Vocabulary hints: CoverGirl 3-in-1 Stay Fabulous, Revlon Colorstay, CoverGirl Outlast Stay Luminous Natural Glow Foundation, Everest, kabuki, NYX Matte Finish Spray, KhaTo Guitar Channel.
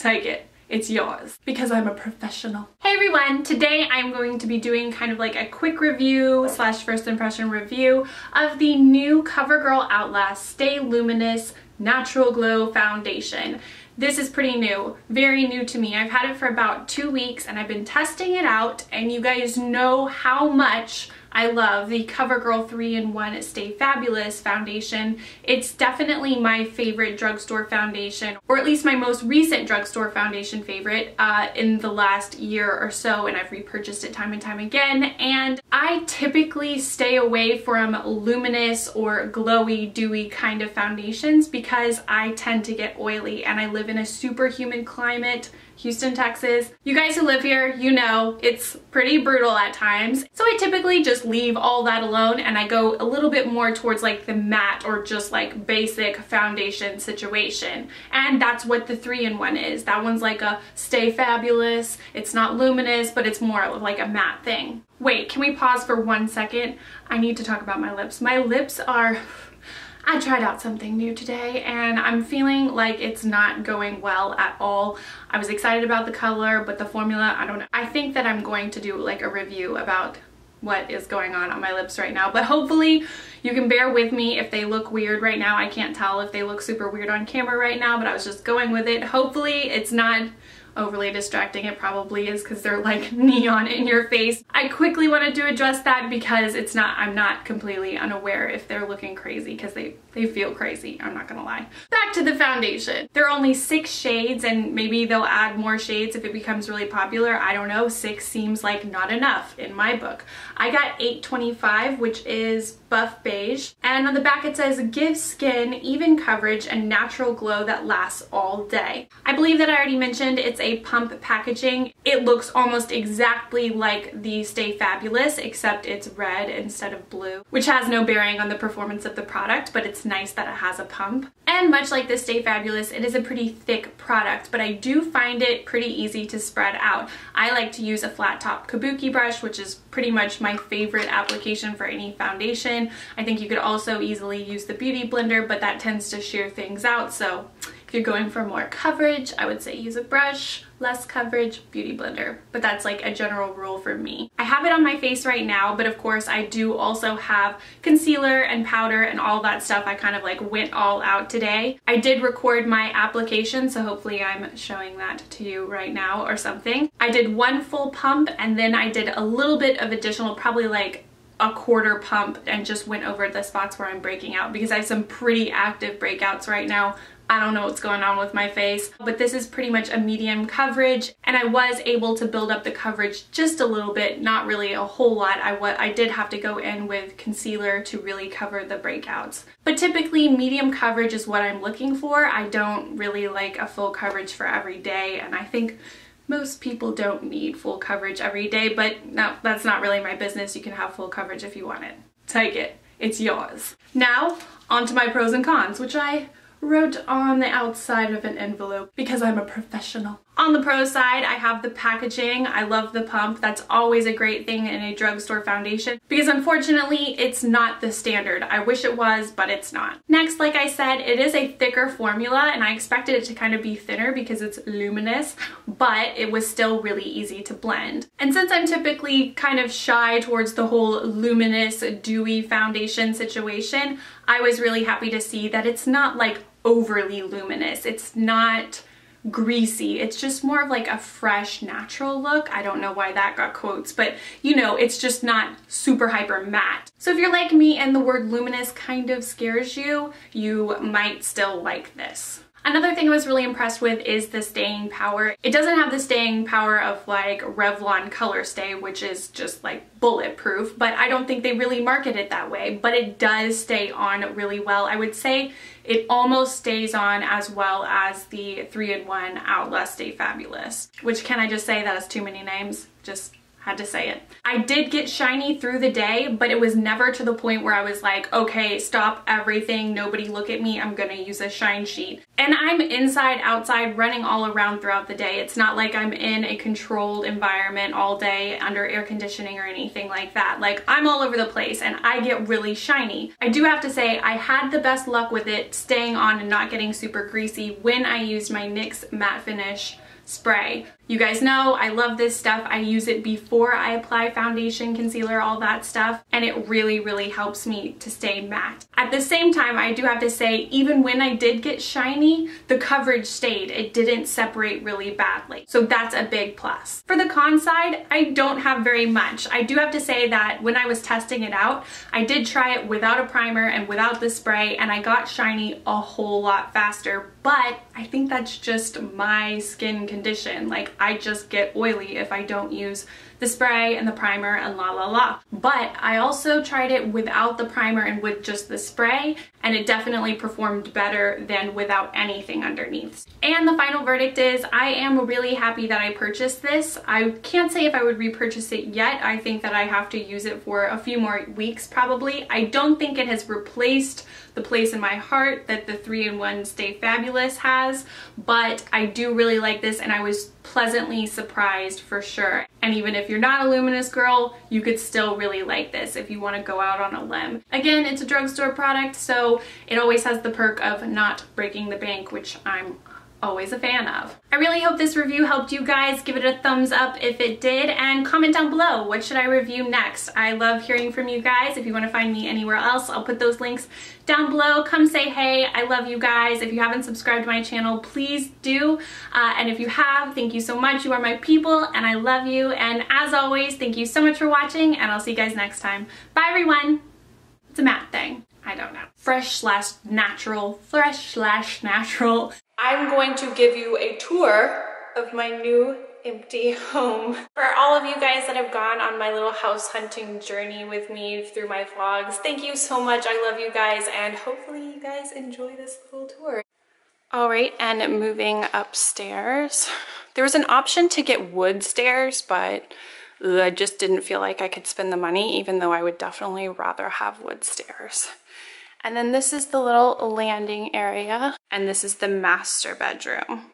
Take it. It's yours because I'm a professional. Hey everyone, today I'm going to be doing kind of like a quick review slash first impression review of the new CoverGirl Outlast Stay Luminous Natural Glow Foundation. This is pretty new, very new to me. I've had it for about 2 weeks and I've been testing it out, and you guys know how much I love the CoverGirl 3-in-1 Stay Fabulous foundation. It's definitely my favorite drugstore foundation, or at least my most recent drugstore foundation favorite in the last year or so, and I've repurchased it time and time again. And I typically stay away from luminous or glowy, dewy kind of foundations because I tend to get oily, and I live in a super humid climate. Houston, Texas. You guys who live here, you know it's pretty brutal at times. So I typically just leave all that alone and I go a little bit more towards like the matte or just like basic foundation situation. And that's what the 3-in-1 is. That one's like a Stay Fabulous. It's not luminous, but it's more of like a matte thing. Wait, can we pause for 1 second? I need to talk about my lips. My lips are... I tried out something new today and I'm feeling like it's not going well at all. I was excited about the color, but the formula, I don't know. I think that I'm going to do like a review about what is going on my lips right now, but hopefully you can bear with me if they look weird right now. I can't tell if they look super weird on camera right now, but I was just going with it. Hopefully it's not overly distracting. It probably is because they're like neon in your face. I quickly wanted to address that because it's not, I'm not completely unaware if they're looking crazy, because they feel crazy, I'm not gonna lie. Back to the foundation. There are only 6 shades, and maybe they'll add more shades if it becomes really popular. I don't know, 6 seems like not enough in my book. I got 825, which is buff beige, and on the back it says give skin even coverage and natural glow that lasts all day. I believe that I already mentioned it's a pump packaging. It looks almost exactly like the Stay Fabulous, except it's red instead of blue, which has no bearing on the performance of the product, but it's nice that it has a pump. And much like the Stay Fabulous, it is a pretty thick product, but I do find it pretty easy to spread out. I like to use a flat top kabuki brush, which is pretty much my favorite application for any foundation. I think you could also easily use the beauty blender, but that tends to shear things out, so if you're going for more coverage, I would say use a brush, less coverage, beauty blender. But that's like a general rule for me. I have it on my face right now, but of course I do also have concealer and powder and all that stuff. I kind of like went all out today. I did record my application, so hopefully I'm showing that to you right now or something. I did 1 full pump and then I did a little bit of additional, probably like a quarter pump, and just went over the spots where I'm breaking out because I have some pretty active breakouts right now. I don't know what's going on with my face, but this is pretty much a medium coverage, and I was able to build up the coverage just a little bit, not really a whole lot. I did have to go in with concealer to really cover the breakouts. But typically medium coverage is what I'm looking for. I don't really like a full coverage for every day, and I think most people don't need full coverage every day, but no, that's not really my business. You can have full coverage if you want it. Take it. It's yours. Now, on to my pros and cons, which I wrote on the outside of an envelope because I'm a professional. On the pro side, I have the packaging. I love the pump. That's always a great thing in a drugstore foundation because unfortunately it's not the standard. I wish it was, but it's not. Next, like I said, it is a thicker formula, and I expected it to kind of be thinner because it's luminous, but it was still really easy to blend. And since I'm typically kind of shy towards the whole luminous, dewy foundation situation, I was really happy to see that it's not like overly luminous. It's not greasy. It's just more of like a fresh, natural look. I don't know why that got quotes, but you know, it's just not super hyper matte. So if you're like me and the word luminous kind of scares you, you might still like this. Another thing I was really impressed with is the staying power. It doesn't have the staying power of like Revlon Colorstay, which is just like bulletproof, but I don't think they really market it that way, but it does stay on really well. I would say it almost stays on as well as the 3-in-1 Outlast Stay Fabulous, which, can I just say that has too many names? Just Had to say it. I did get shiny through the day, but it was never to the point where I was like, okay, stop everything, nobody look at me, I'm gonna use a shine sheet. And I'm inside, outside, running all around throughout the day. It's not like I'm in a controlled environment all day under air conditioning or anything like that. Like, I'm all over the place and I get really shiny. I do have to say, I had the best luck with it staying on and not getting super greasy when I used my NYX Matte Finish Spray. You guys know I love this stuff. I use it before I apply foundation, concealer, all that stuff, and it really, really helps me to stay matte. At the same time, I do have to say, even when I did get shiny, the coverage stayed. It didn't separate really badly, so that's a big plus. For the con side, I don't have very much. I do have to say that when I was testing it out, I did try it without a primer and without the spray, and I got shiny a whole lot faster, but I think that's just my skin condition. Like, I just get oily if I don't use the spray and the primer and la la la. But I also tried it without the primer and with just the spray, and it definitely performed better than without anything underneath. And the final verdict is I am really happy that I purchased this. I can't say if I would repurchase it yet. I think that I have to use it for a few more weeks probably. I don't think it has replaced the place in my heart that the 3-in-1 Stay Fabulous has, but I do really like this and I was pleasantly surprised for sure. And even if you're not a luminous girl, you could still really like this if you want to go out on a limb. Again, it's a drugstore product, so it always has the perk of not breaking the bank, which I'm always a fan of. I really hope this review helped you guys. Give it a thumbs up if it did, and comment down below, what should I review next? I love hearing from you guys. If you want to find me anywhere else, I'll put those links down below. Come say hey. I love you guys. If you haven't subscribed to my channel, please do. And if you have, thank you so much. You are my people and I love you. And as always, thank you so much for watching and I'll see you guys next time. Bye everyone. It's a matte thing. I don't know. Fresh/natural. I'm going to give you a tour of my new empty home. For all of you guys that have gone on my little house hunting journey with me through my vlogs, thank you so much. I love you guys and hopefully you guys enjoy this little tour. All right, and moving upstairs. There was an option to get wood stairs, but I just didn't feel like I could spend the money, even though I would definitely rather have wood stairs. And then this is the little landing area, and this is the master bedroom.